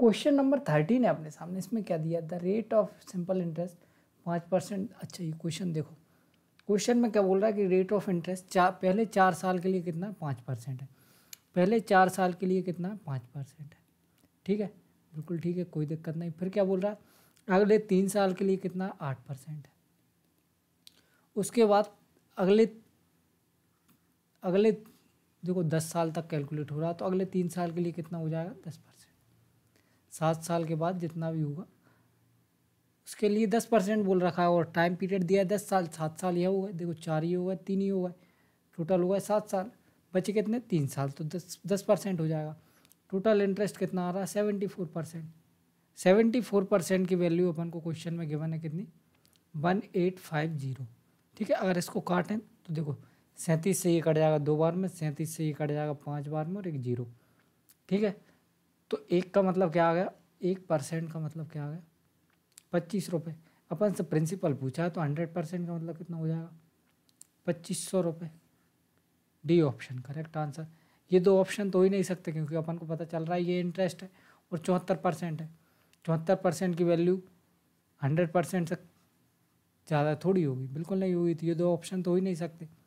Question number 13 है अपने सामने, इसमें क्या दिया, the rate of simple interest 5%। अच्छा ये क्वेश्चन देखो, क्वेश्चन में क्या बोल रहा है कि रेट ऑफ इंटरेस्ट पहले 4 साल के लिए कितना 5% है, पहले 4 साल के लिए कितना 5% है, ठीक है, बिल्कुल ठीक है, कोई दिक्कत नहीं। फिर क्या बोल रहा है, अगले 3 साल के लिए कितना 8% है, उसके बाद अगले देखो 10 साल तक कैलकुलेट हो रहा है, तो अगले 3 साल के लिए कितना हो जाएगा 10%, 7 साल के बाद जितना भी होगा उसके लिए 10% बोल रखा है, और टाइम पीरियड दिया है 10 साल, 7 साल यह होगा, देखो 4 ही होगा, 3 ही होगा, टोटल होगा 7 साल, बचे कितने 3 साल, तो 10% हो जाएगा। टोटल इंटरेस्ट कितना आ रहा है 74%, 74% की वैल्यू अपन को क्वेश्चन में गिवन है कितनी 1850, ठीक है। अगर इसको काटें तो देखो 37 से ये कट जाएगा 2 बार में, 37 से ये कट जाएगा 5 बार में, और 1 0, ठीक है। तो 1 का मतलब क्या आ गया, 1% का मतलब क्या आ गया 25 रुपये, अपन से प्रिंसिपल पूछा है तो 100% का मतलब कितना हो जाएगा 2500 रुपये, डी ऑप्शन करेक्ट आंसर। ये 2 ऑप्शन तो हो ही नहीं सकते क्योंकि अपन को पता चल रहा है ये इंटरेस्ट है और 74% है, 74% की वैल्यू 100% से ज़्यादा थोड़ी होगी, बिल्कुल नहीं होगी, तो ये 2 ऑप्शन तो हो ही नहीं सकते।